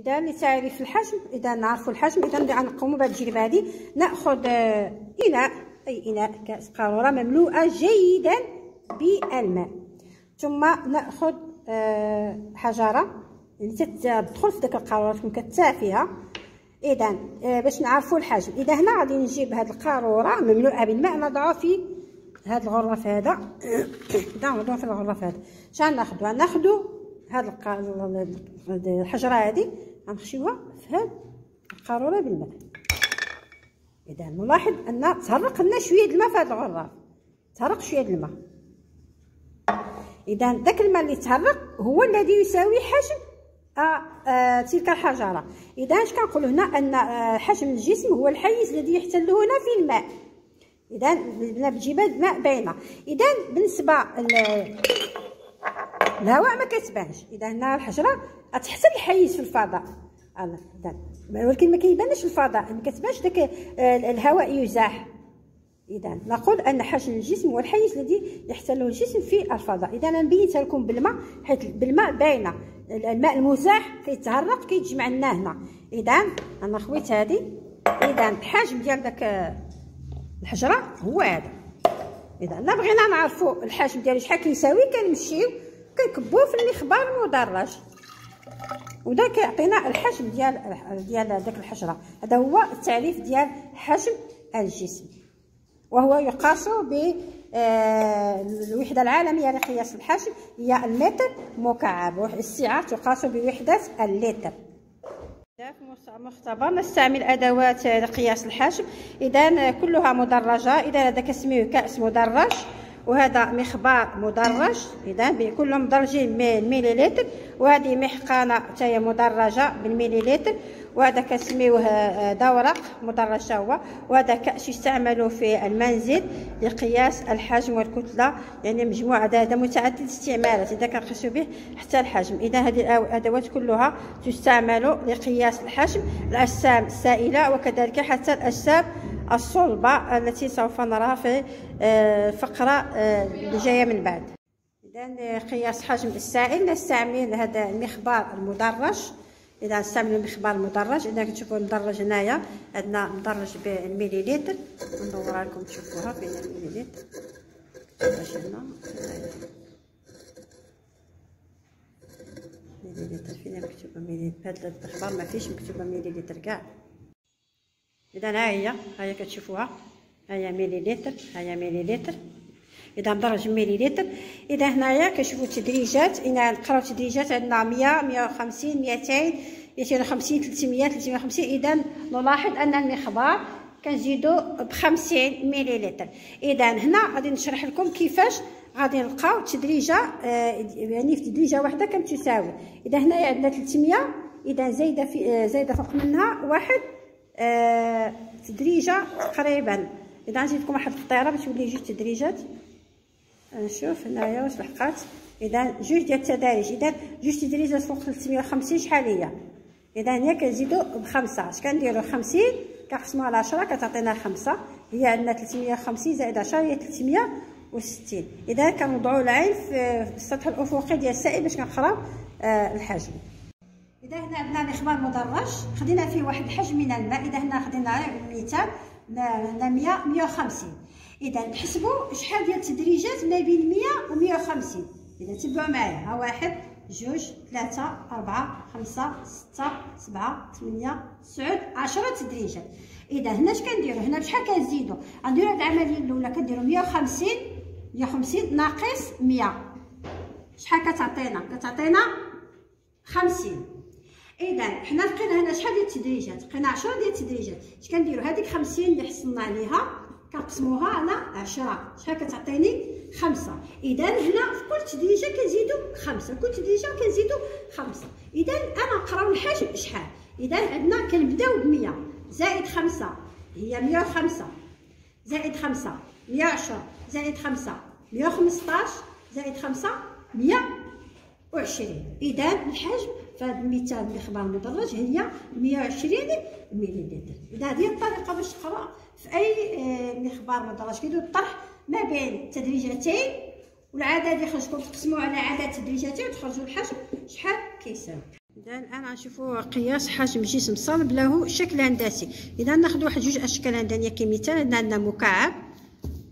اذا اللي سايري في الحجم، اذا نعرفوا الحجم، اذا بدي نقوموا بهاد التجربه هذه. ناخذ اناء، اي اناء، كاس قاروره مملوءه جيدا بالماء، ثم ناخذ حجره اللي تدخل في ديك القاروره تكون كتافيها. اذا باش نعرفوا الحجم، اذا هنا غادي نجيب هاد القاروره مملوءه بالماء، نضعها في هاد الغرف هذا، نضعها في الغرف هذا. شحال ناخذوها؟ ناخذو هاد الحجره هادي غنخشيوها في هاد القاروره بالماء. اذا نلاحظ ان تهرق لنا شويه د الماء في هاد الغرفه، تهرق شويه د الماء. اذا داك الماء اللي تهرق هو الذي يساوي حجم تلك الحجره. اذا اش كنقولوا هنا؟ ان حجم الجسم هو الحيز الذي يحتل هنا في الماء. اذا بدنا بجبال ماء باينه. اذا بالنسبه الهواء ما كتبانش، اذا هنا الحجره تحتل الحيز في الفضاء، ولكن ما كيبانش الفضاء، ما كتبانش داك الهواء يزاح. اذا نقول ان حجم الجسم هو الحيز الذي يحتله الجسم في الفضاء. اذا انا بينتها لكم بالماء، حيت بالماء باينه الماء المزاح كيتهرق كيتجمع لنا هنا. اذا انا خويت هذه، اذا الحجم ديال داك الحجره هو هذا. اذا انا بغينا نعرفوا الحجم ديالو شحال كيساوي، كنمشيو كنكبوه في المخبار المدرج، ودا كيعطينا الحجم ديال داك الحجره. هذا هو التعريف ديال حجم الجسم، وهو يقاس بالوحده العالميه لقياس الحجم هي المتر مكعب، والسعه تقاس بوحده اللتر. في المختبر نستعمل ادوات لقياس الحجم، اذا كلها مدرجه. اذا هذا كنسميوه كاس مدرج، وهذا مخبار مدرج، اذا كلهم مدرجين بالمليلتر. وهذه محقنه حتى هي مدرجه بالمليلتر، وهذا كنسميوه دورق مدرج هو. وهذا كأس يستعمل في المنزل لقياس الحجم والكتله، يعني مجموعه هذا متعدد الاستعمالات، اذا كنقيسو به حتى الحجم. اذا هذه الادوات كلها تستعمل لقياس الحجم، الاجسام السائله وكذلك حتى الاجسام الصلبه التي سوف نراها في الفقره اللي جايه من بعد. اذا لقياس حجم السائل نستعمل هذا المخبار المدرج، اذا نستعملوا المخبار المدرج. اذا كتشوفوا المدرج هنايا عندنا مدرج بالمليليتر، ندورها لكم تشوفوها بين المليليتر باش هنا مليليتر، فين مكتوبه مليليتر؟ هذا المخبار ما فيش مكتوبه مليليتر كاع. اذا ها هي كتشوفوها، ها هي مليليتر، ها هي مليليتر، اذا مدرج مليليتر. اذا هنايا كتشوفوا التدريجات، اذا نقراو التدريجات عندنا 100 150 200 250 300 350. اذا نلاحظ ان المخبار كنزيدو ب 50 مليليتر. اذا هنا غادي نشرح لكم كيفاش غادي نلقاو تدريجه، يعني في تدريجه واحده كم تساوي. اذا هنايا عندنا 300، اذا زايده فوق منها واحد تدريجه تقريبا. اذا نجيبكم واحد القطيره باش تولي جوج تدريجات، نشوف هنايا واش لحقات. اذا جوج ديال التداريج، اذا جوج تدريجات فوق 350 شحال هي؟ اذا هنا كنزيدو ب5، اش كنديرو؟ 50 كنقسموها على 10 كتعطينا 5، هي عندنا 350 زائد 10 هي 360. اذا كنوضعو العين في السطح الافقي ديال السائل باش كنقراو الحجم. اذا هنا عندنا مخبار مدرج خدينا فيه واحد الحجم من الماء، اذا هنا خدينا مثال هنا 100 150. اذا نحسبوا شحال ديال التدريجات ما بين 100 و 150. اذا تبعوا معايا، ها 1 2 3 4 5 6 7 8 9 10 تدريجات. اذا هنا اش كنديروا؟ هنا بشحال كنزيدوا؟ غنديروا هاد العمليه الاولى كنديروا 150 150 ناقص 100، شحال كتعطينا؟ كتعطينا 50. اذا حنا لقينا هنا شحال ديال التدريجات؟ لقينا 10 ديال التدريجات. اش كنديروا؟ هذيك 50 اللي حصلنا عليها كنقسموها على 10، شحال كتعطيني؟ 5. اذا هنا في كل تدريجه كنزيدوا 5، كل تدريجه كنزيدوا 5. اذا انا نقراو الحجم شحال. اذا عندنا كنبداو ب 100 زائد 5 هي 105 زائد 5 110 زائد 5 115 زائد 5 120. اذا الحجم فهاد المثال المخبار المدرج هي 120 مليليتر. اذا هذه الطريقه باش تقرا في اي مخبار مدرج، كيدير الطرح ما بين التدريجتين، والعدد يخرجكم تقسموه على عدد تدريجتين وتخرجوا الحجم شحال كيساوي. ده الان غنشوفوا قياس حجم جسم صلب له شكل هندسي. اذا ناخذ واحد جوج اشكال هندسيه كمثال، عندنا مكعب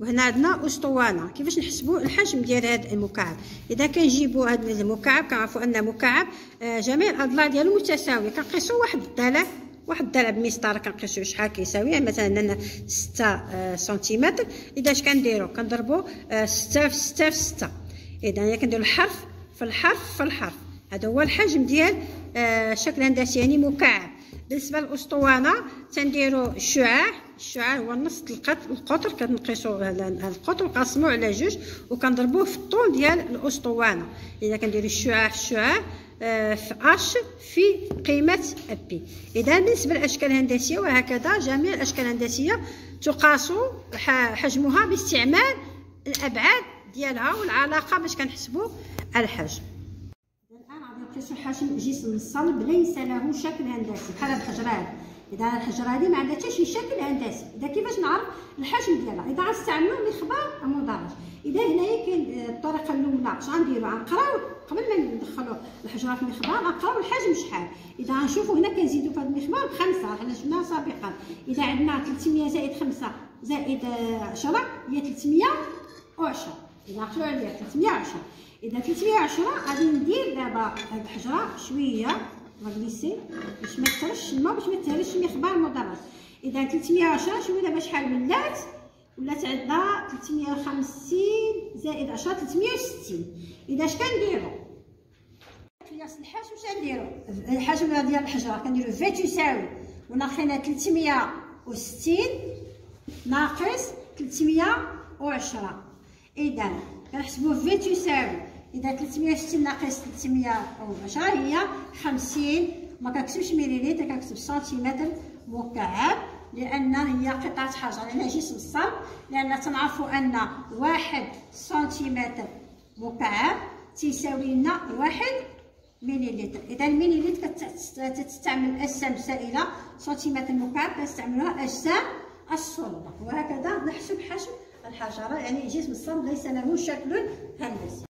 وهنا عندنا اسطوانه. كيفاش نحسبوا الحجم ديال هذا المكعب؟ اذا كنجيبوا هذا المكعب كنعرفوا ان مكعب جميع الاضلاع ديالو متساويه، كنقيسوا واحد الضلع بمسطره، كنقيسوا شحال كيساوي. يعني مثلا هنا 6 سنتيمتر، اذا اش كنديروا كنضربوا 6 في 6 في 6. اذا يعني كنديروا الحرف في الحرف في الحرف. هذا هو الحجم ديال شكل هندسي يعني مكعب. بالنسبه للاسطوانه تنديروا الشعاع هو نص القطر، كنقيسوا القطر نقسموه على جوج وكنضربوه في الطول ديال الاسطوانه. اذا كنديروا الشعاع في اش في قيمه بي. اذا بالنسبه للاشكال الهندسيه وهكذا جميع الاشكال الهندسيه تقاس حجمها باستعمال الابعاد ديالها والعلاقه باش كنحسبوا الحجم. كيفاش حجم جسم صلب ليس له شكل هندسي بحال هاد الحجره هادي؟ اذا الحجره هادي ما عندها حتى شي شكل هندسي، اذا كيفاش نعرف الحجم ديالها؟ اذا غنستعملو مخبار مدرج. اذا هنايا كاين الطريقه الاولى، اش غنديرو؟ غنقراو قبل ما ندخلو الحجره في المخبار، غنقراو الحجم شحال. اذا غنشوفو هنا كنزيدو في هاد المخبار بخمسه، حنا شفناها سابقا. اذا عندنا 300 زائد 5 زائد 10 هي 310. اذا عقلو عليها 310. اذا 310 غادي ندير دابا هاد الحجره شويه غنغليسي باش ما تسرش الماء، باش ما تهريش المخبار مدرج. اذا 310 شوفوا دابا شحال ولات عندنا 350 زائد 10 360. اذا اش كنديروا قياس الحجم؟ واش كنديروا الحجم ديال الحجره؟ كنديروا في تساوي وناقصين 360 ناقص 310. اذا كنحسبوا في تساوي، اذا 360 ناقص 310 هي 50. ما كنكتبش مليليتر، كنكتب سنتيمتر مكعب، لان هي قطعه حجر على جسم صلب، لان تنعرفوا ان 1 سنتيمتر مكعب تساوي لنا 1 مليليتر. اذا المليليتر تستعمل اجسام سائله، سنتيمتر مكعب تستعملها اجسام الصلبه. وهكذا نحسب حجم الحجرة يعني جسم الصلب ليس له شكل هندسي.